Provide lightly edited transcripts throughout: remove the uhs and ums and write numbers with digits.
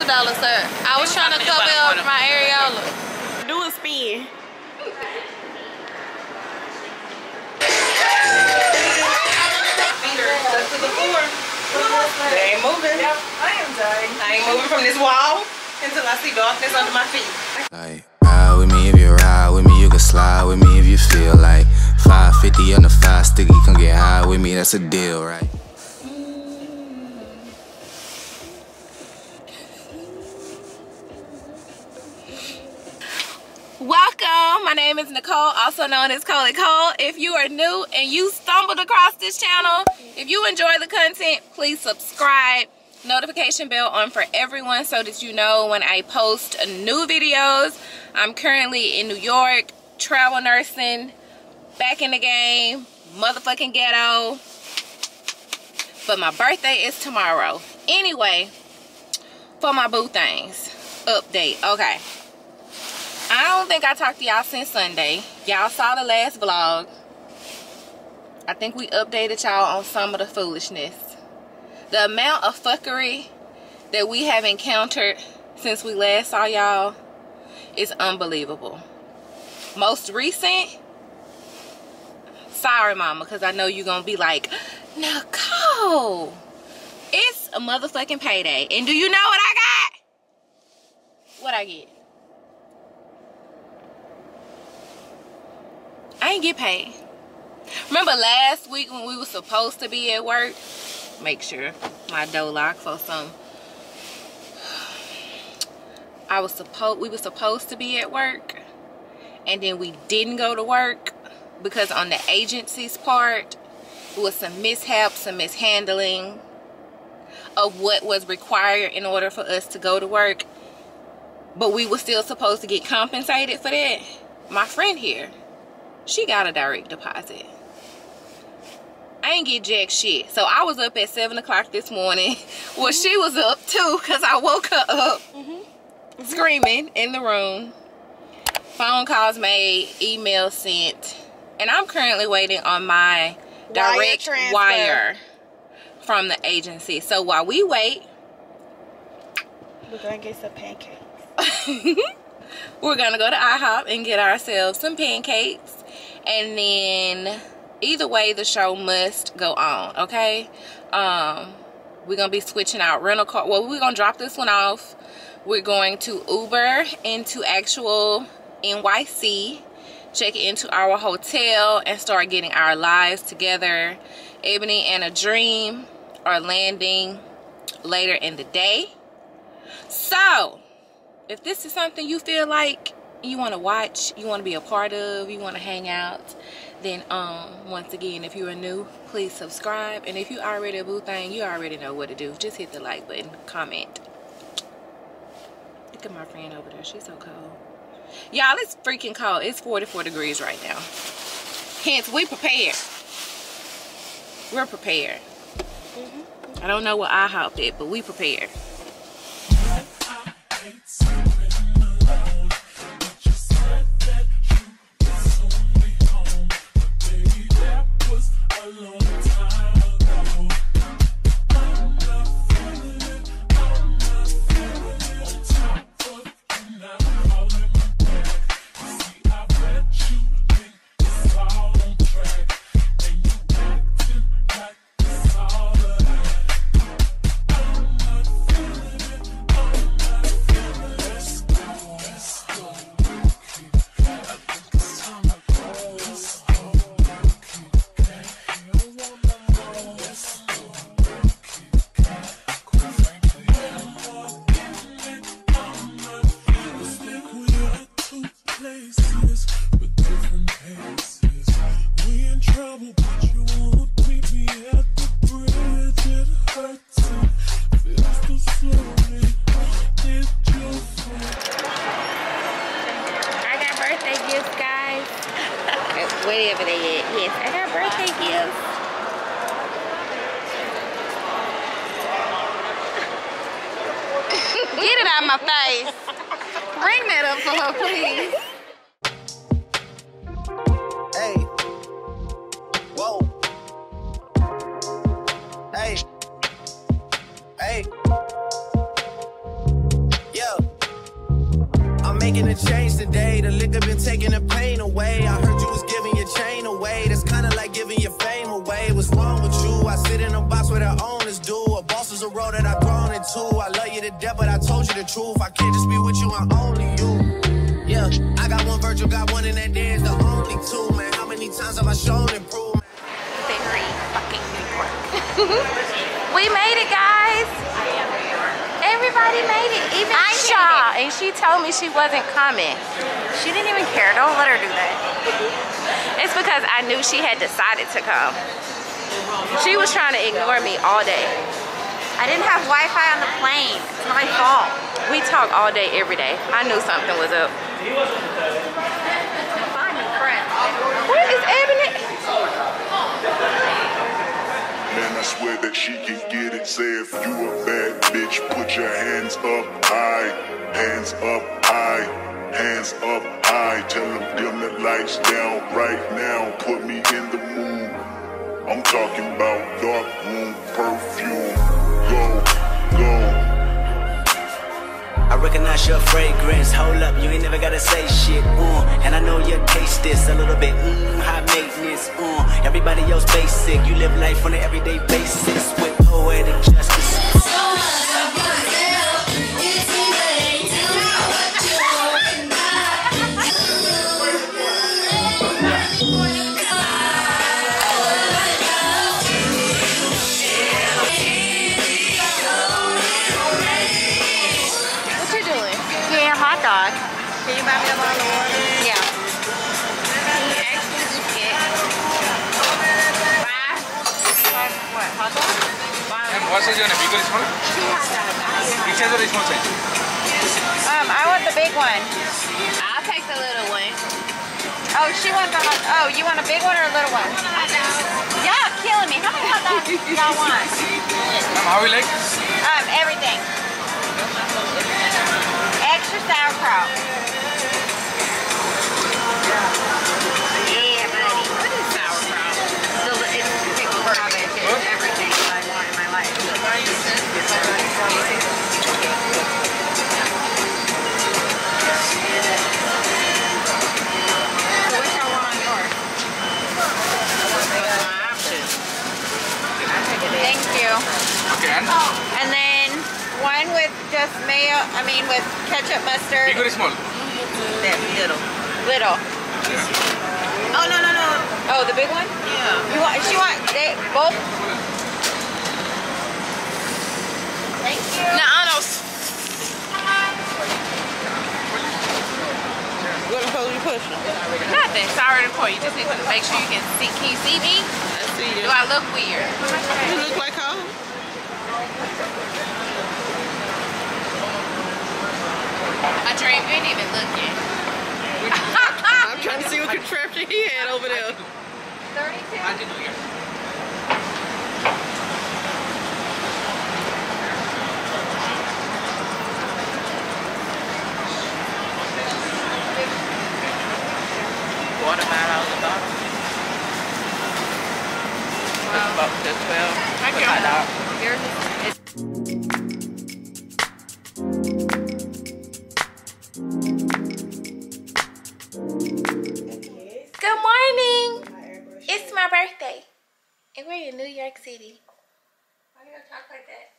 $1, sir. I was trying to cover up my areola. Do a spin. To the floor. They ain't moving. Yep, I am dying. I ain't moving from this wall until I see darkness under my feet. Like, ride with me if you ride with me. You can slide with me if you feel like 550 on the 5 sticky. Come get high with me. That's a deal, right? Welcome, my name is Nicole, also known as Kollie Kole. If you are new and you stumbled across this channel, if you enjoy the content, please subscribe, notification bell on for everyone so that you know when I post new videos. I'm currently in New York, travel nursing, back in the game, motherfucking ghetto, but my birthday is tomorrow. Anyway, for my boo things, update, okay. I don't think I talked to y'all since Sunday. Y'all saw the last vlog. I think we updated y'all on some of the foolishness. The amount of fuckery that we have encountered since we last saw y'all is unbelievable. Most recent, sorry mama, because I know you're going to be like, Nicole, it's a motherfucking payday. And do you know what I got? What I get? I ain't get paid. Remember last week when we were supposed to be at work? Make sure my door locks or something. We were supposed to be at work, and then we didn't go to work because on the agency's part, it was some mishaps, some mishandling of what was required in order for us to go to work. But we were still supposed to get compensated for that. My friend here, she got a direct deposit. I ain't get jack shit. So I was up at 7 o'clock this morning. Well, she was up too because I woke her up screaming in the room. Phone calls made, email sent. And I'm currently waiting on my direct wire from the agency. So while we wait, we're going to get some pancakes. We're going to go to IHOP and get ourselves some pancakes. And then either way, the show must go on, okay? We're going to be switching out rental car. Well, we're going to drop this one off. We're going to Uber into actual NYC, check into our hotel, and start getting our lives together. Ebony and a Dream are landing later in the day. So if this is something you feel like you want to watch, you want to be a part of, you want to hang out, then once again, if you are new, please subscribe. And if you already a boo thing, you already know what to do. Just hit the like button, comment. Look at my friend over there. She's so cold. Y'all, it's freaking cold. It's 44 degrees right now. Hence, we prepared. We're prepared. I don't know what IHOP did, but we prepared. Whatever they get, yes, I got birthday gifts. Get it out of my face. Bring that up for her, please. Hey. Whoa. Hey. Hey. making a change today. The liquor been taking the pain away. I heard you was giving your chain away. That's kind of like giving your fame away. What's wrong with you? I sit in a box where the owners do. A boss is a road that I've grown into. I love you to death, but I told you the truth. I can't just be with you, I'm only you. Yeah, I got one virtue, got one in that dance. The only two, man. How many times have I shown and proved? Very fucking New York. We made it, guys. Everybody made it. Even Shaw. And she told me she wasn't coming. She didn't even care. Don't let her do that. It's because I knew she had decided to come. She was trying to ignore me all day. I didn't have Wi-Fi on the plane. It's my fault. We talk all day, every day. I knew something was up. Where is Ebony? Man, I swear that she can get it. Say if you a bad bitch, put your hands up high. Hands up high. Hands up high. Tell them dim the lights down right now. Put me in the mood. I'm talking about dark room perfume. Go, go. I recognize your fragrance. Hold up, you ain't never gotta say shit. And I know you taste this a little bit. High maintenance. Everybody else basic. You live life on an everyday basis with poetic justice. What's your name? Big one? Which is the small size? I want the big one. I'll take the little one. Oh, she wants the hot. Oh, you want a big one or a little one? Y'all killing me. How many hot dogs do y'all want? How we like? Everything. Extra sauerkraut. Yeah, buddy. What is sauerkraut? It's pickled cabbage. It's everything. Thank you. Okay. And then one with just mayo, I mean with ketchup, mustard. Big or small? That little. Little. Yeah. Oh, no, no, no. Oh, the big one? Yeah. You want, she want they both? Thank you. Nanos. What are you pushing? Nothing. Sorry to call you. Just need to make sure you can see. Can you see me? I see you. Do I look weird? You look like her. I dreamed you ain't even looking. I'm trying to see what contraption he had over there. 32. I didn't hear. $9 a bottle. That's about the 12. Thank you. Good morning. It's my birthday. And we're in New York City. Why you gonna talk like that?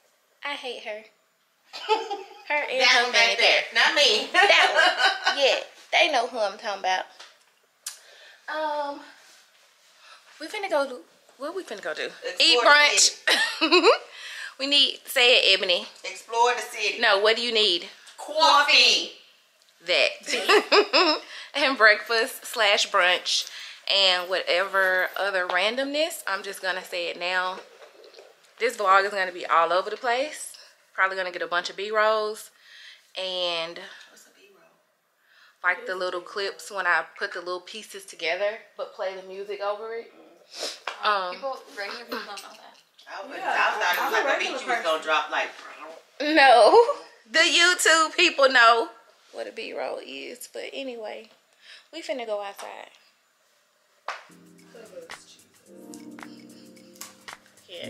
I hate her. Her and that one back there. Not me. That one. Yeah. They know who I'm talking about. We finna go do what we finna go do. Eat brunch. We need, say it, Ebony. Explore the city. No, what do you need? Coffee. That. And breakfast slash brunch and whatever other randomness. I'm just gonna say it now. This vlog is gonna be all over the place. Probably gonna get a bunch of B-rolls and like the little clips when I put the little pieces together, but play the music over it. People, regular people don't know that. I thought it was like the beach person was gonna drop like. No, the YouTube people know what a B-roll is. But anyway, we finna go outside. Yeah.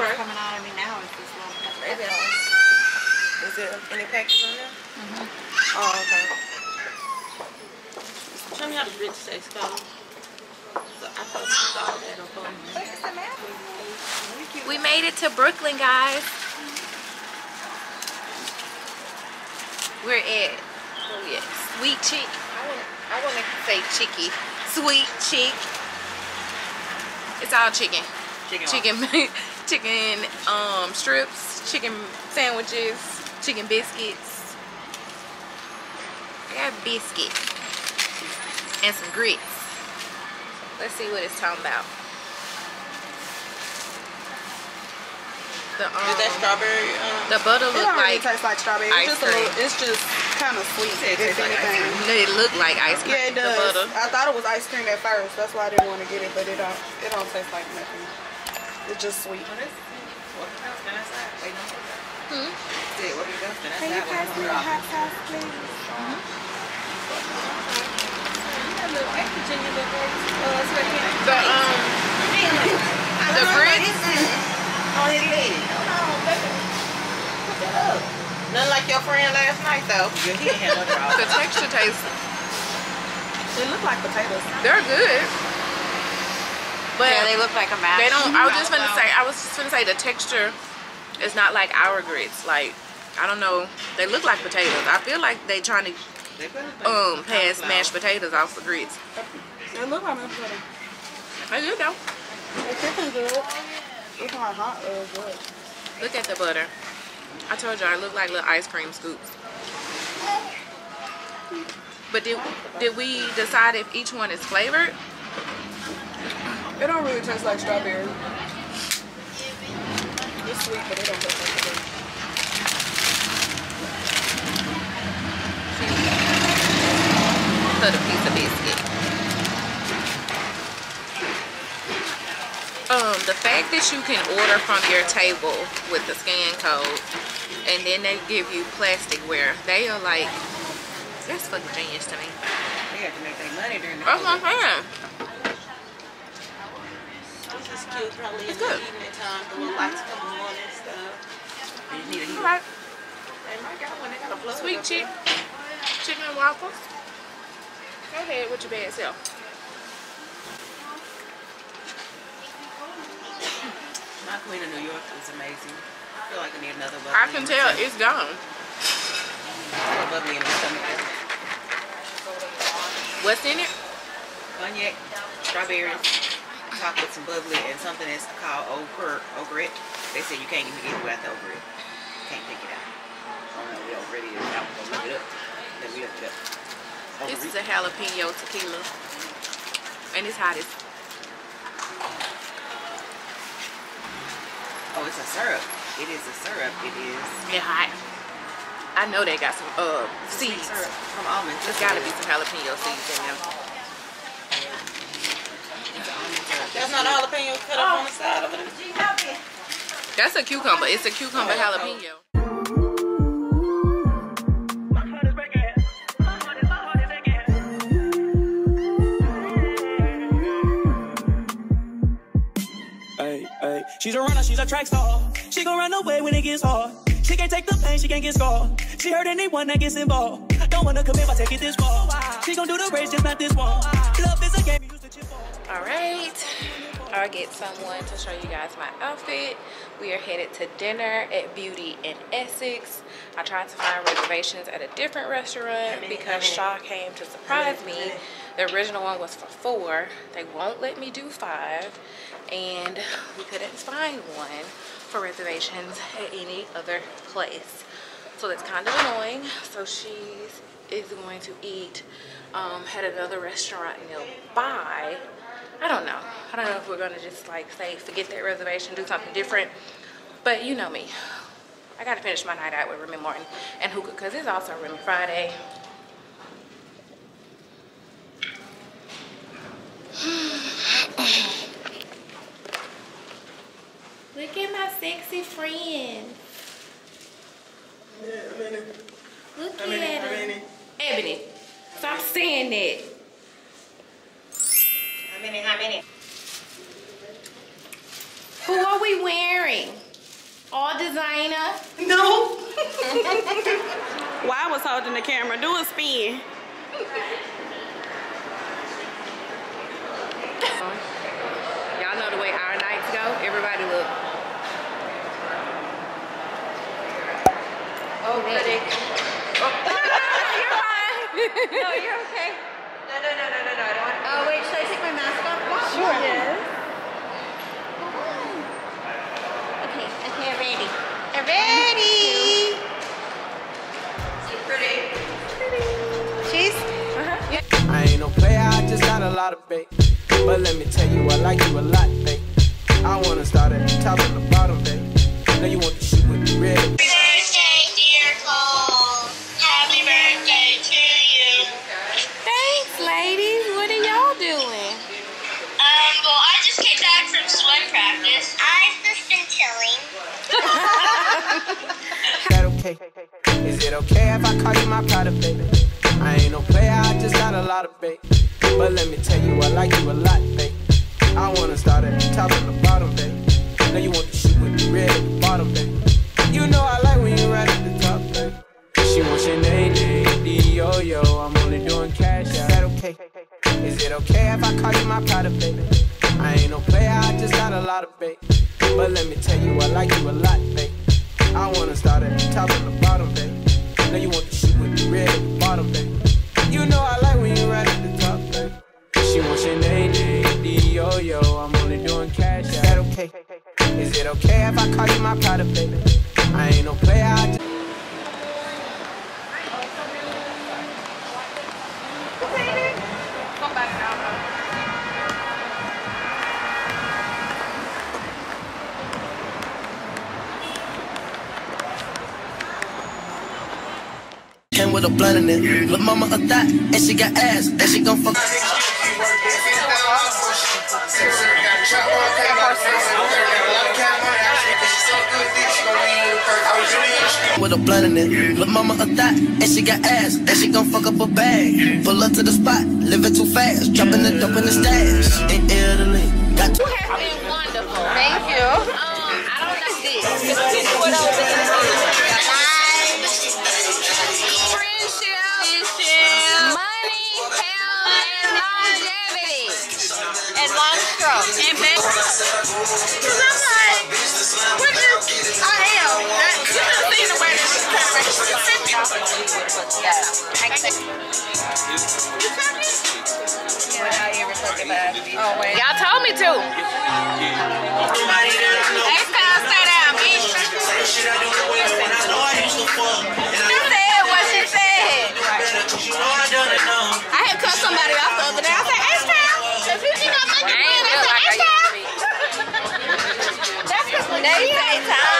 what's coming out of me now is this little package. Is there any package on there? Mm-hmm. Oh, okay. Tell me how the rich taste goes. So I posted all that up on me. What is the matter? We made it to Brooklyn, guys. We're at Sweet Cheek. I want to say Cheeky. Sweet Cheek. It's all chicken. Chicken strips, chicken sandwiches, chicken biscuits. I got biscuit and some grits. Let's see what it's talking about. Is that strawberry? The butter look like tastes like strawberry. It's just a little, it's just kind of sweet. It tastes like ice cream. It look like ice cream. Yeah, it does. The butter. I thought it was ice cream at first. That's why I didn't want to get it, but it don't taste like nothing. It's just sweet. What is it? Can you pass me the hot sauce, please? The grits. On his leg. Hold on, baby. Put that up. Nothing like your friend last night, though. Yeah, he didn't have no. The texture tastes. They look like potatoes. They're good. But yeah, they look like a mash. They don't. I was just gonna say the texture is not like our grits. Like I don't know. They look like potatoes. I feel like they trying to pass mashed potatoes off for grits. They look like mashed potatoes. They do though. They're good. It's not hot or what? Look at the butter. I told y'all it looked like little ice cream scoops. But did we decide if each one is flavored? It don't really taste like strawberry. It's sweet, but it don't taste like strawberry. Put a piece of biscuit. The fact that you can order from your table with the scan code and then they give you plasticware, they are like, that's fucking genius to me. They have to make their money during the This is cute, probably. It's good. Evening time, the little lights come on and stuff. You need a heat. Alright. Sweet chick. Chicken and waffles. Go ahead with your bad self. My queen of New York is amazing. I feel like I need another bubble. I can tell it's gone. What's in it? Cognac, strawberries, chocolate, some bubbly, and something that's called ogret. They said you can't even get it without the ogret. You can't take it out. I don't know what ogret is. I'm gonna look it up. Let me look it up. Ogret. This is a jalapeno tequila, and it's hot as. Oh, it's a syrup. It is a syrup. It is. It's hot. I know they got some seeds from almonds. There's gotta be some jalapeno seeds in them. That's not a jalapeno cut up on the side of it. That's a cucumber. It's a cucumber jalapeno. She's a runner, she's a track star. She gon' run away when it gets hard. She can't take the pain, she can't get scarred. She hurt anyone that gets involved. Don't wanna commit, but take it this far. She gon' do the race, just not this one. Love is a game you used to chip on. Alright, I'll get someone to show you guys my outfit. We are headed to dinner at Beauty in Essex. I tried to find reservations at a different restaurant because Shaw came to surprise me. The original one was for 4. They won't let me do 5. And we couldn't find one for reservations at any other place, so that's kind of annoying. So she is going to eat at another restaurant nearby. I don't know if we're gonna just like say forget that reservation, do something different, but you know me, I gotta finish my night out with Remy Martin and hookah because it's also Remy Friday. Look at my sexy friend. Yeah, Look at him. Ebony. Stop saying that. How many? But what are we wearing? All designer? No. Why was holding the camera? Do a spin. Y'all know the way our nights go. Everybody look. Oh, really? Oh. No, you're okay. No. I don't want to. Oh, wait, should I take my mask off? Well, sure. Yes. Okay, I'm ready. I'm ready. She's pretty. She's? Uh-huh. Yeah. I ain't no player, I just got a lot of bait. But let me tell you, I like you a lot, babe. I want to start at the top and the bottom, babe. Now you want to shoot with the red. Happy birthday, dear Cole. Happy birthday to you. Thanks, ladies. What are y'all doing? Well, I just came back from swim practice. I've just been chilling. Is that okay? Is it okay if I call you my pride, baby? I ain't no player, I just got a lot of bait. But let me tell you, I like you a lot, babe. I wanna start at the top and the bottom, babe. Now you want to shoot with the red at the bottom, babe. You know I like when you're right at the top, babe. She wants your name, D-O-Yo. I'm only doing cash out. Is that okay? Is it okay if I call you my pride, baby? I ain't no player, I just got a lot of bait. But let me tell you, I like you a lot, babe. I wanna start at the top and the bottom, babe. Now you want to shoot with the red at the bottom, babe. You know I like when you're right at the top, babe. She wants your name, D-O-Yo. I'm only doing cash. Is that okay? Is it okay if I call you my pride, baby? I ain't no player, I just... With a blood in it, look mama a thot, and she got ass, and she gon' fuck. With a blood in it, look mama a thot, and she got ass, and she gon' fuck up a bag. Pull up to the spot, living too fast, dropping the dope in the stash. In Italy, got two. You have been wonderful. Thank you. I don't like this. What else? And then, because I'm like, what is, you don't see the way that she's coming. You feel me? Oh, wait. Y'all told me to. Next time, sit down, bitch. She said what she said. I had cut somebody off the other day. I said, ask her. They say time.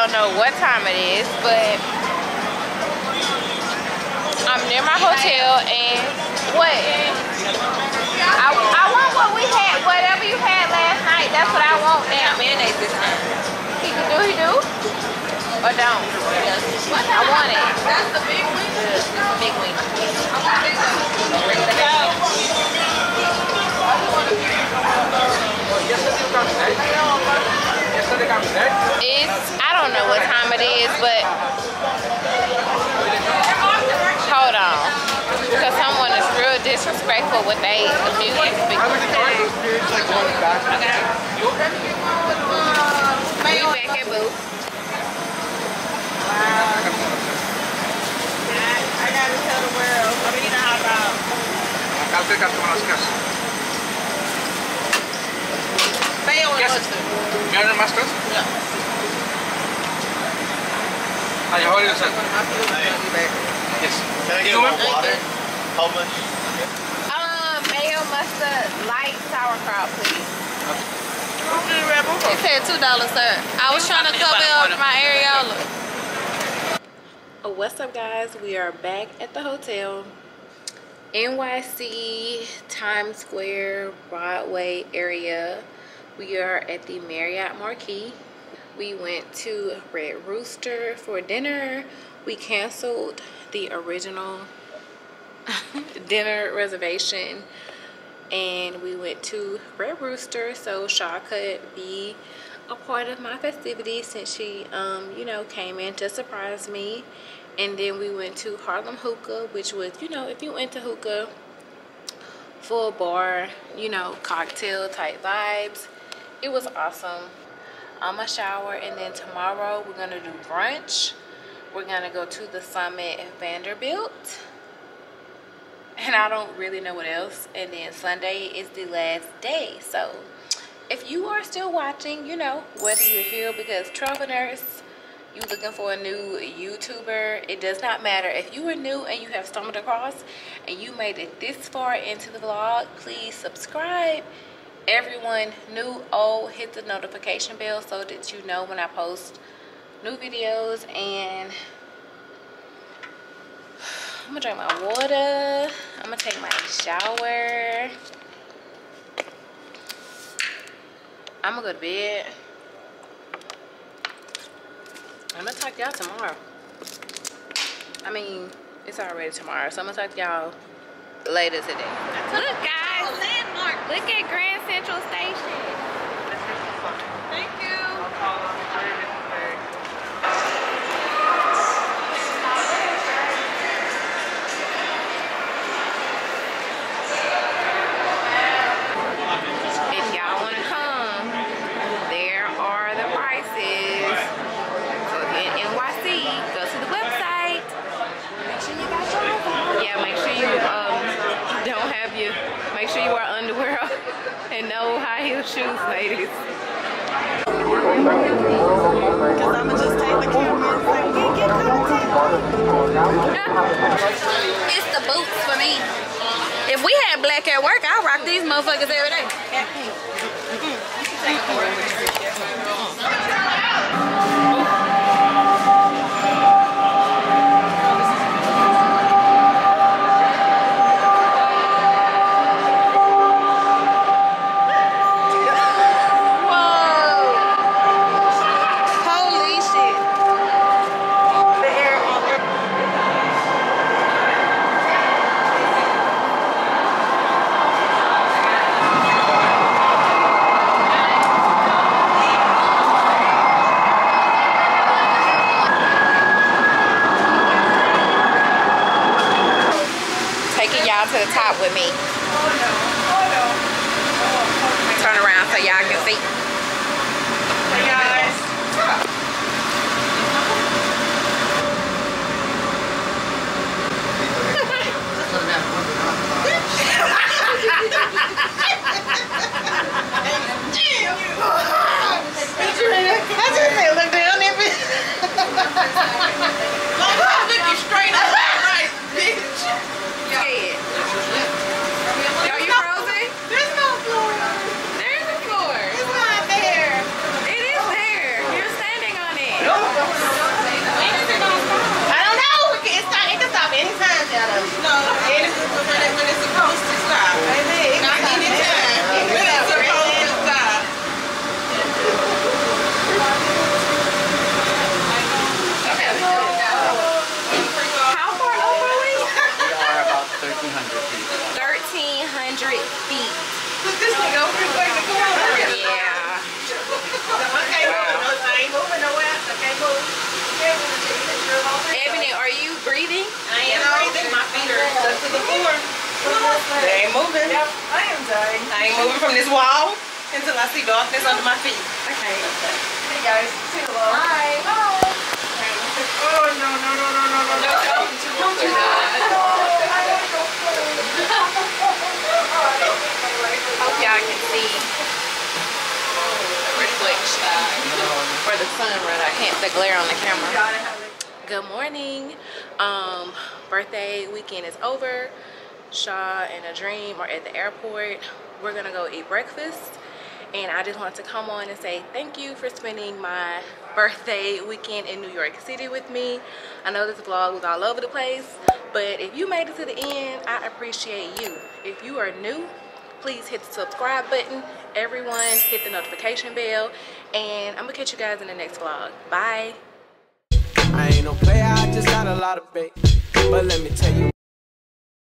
I don't know what time it is, but I'm near my hotel and I want what we had, whatever you had last night. That's what I want now. Mayonnaise this time. He do, or don't. I want it. That's the big wing. Big wing. I want it. It's, I don't know what time it is, but hold on, because someone is real disrespectful with the music. I gotta tell the world. I mean, mayo, mustard, light sauerkraut, please. It said $2, sir. I was trying to cover up my areola. What's up, guys? We are back at the hotel. NYC, Times Square, Broadway area. We are at the Marriott Marquis. We went to Red Rooster for dinner. We canceled the original dinner reservation and we went to Red Rooster so Shaw could be a part of my festivities since she you know, came in to surprise me. And then we went to Harlem Hookah, which was, you know, if you went to hookah, full bar, you know, cocktail type vibes. It was awesome. I'm a shower, and then tomorrow we're gonna do brunch. We're gonna go to the Summit Vanderbilt, and I don't really know what else. And then Sunday is the last day. So if you are still watching, you know, whether you're here because travelers, you looking for a new YouTuber, it does not matter. If you are new and you have stumbled across and you made it this far into the vlog, please subscribe. Everyone new, old, hit the notification bell so that you know when I post new videos. And I'm gonna drink my water. I'm gonna take my shower. I'm gonna go to bed. I'm gonna talk to y'all tomorrow. I mean, it's already tomorrow, so I'm gonna talk to y'all later today. Look, guys, landmark. Look at Grand Central Station. This is the fun. Thank you. Shoes, ladies. Because I'ma just take the camera and say, we get content. It's the boots for me. If we had black at work, I'd rock these motherfuckers every day. With me. Turn around so y'all can see. Hey guys. I just say look down at me. Look you straight up right, bitch. Ebony, are you breathing? I am breathing. My fingers stuck to the floor. They ain't moving. Yep, I am dying. I ain't moving from this wall until I see darkness under my feet. Okay. Hey guys. See you all. Bye. Bye. Oh no no no no no no no. Don't do that. No, I gotta go first. Hope y'all can see the reflection. For the sun right, I can't the glare on the camera. Good morning. Birthday weekend is over. Shaw and a dream are at the airport. We're gonna go eat breakfast, and I just want to come on and say thank you for spending my birthday weekend in New York City with me. I know this vlog was all over the place, But if you made it to the end, I appreciate you. If you are new, please hit the subscribe button. Everyone, hit the notification bell. And I'm gonna catch you guys in the next vlog. Bye. I ain't no player, I just got a lot of bait. But let me tell you.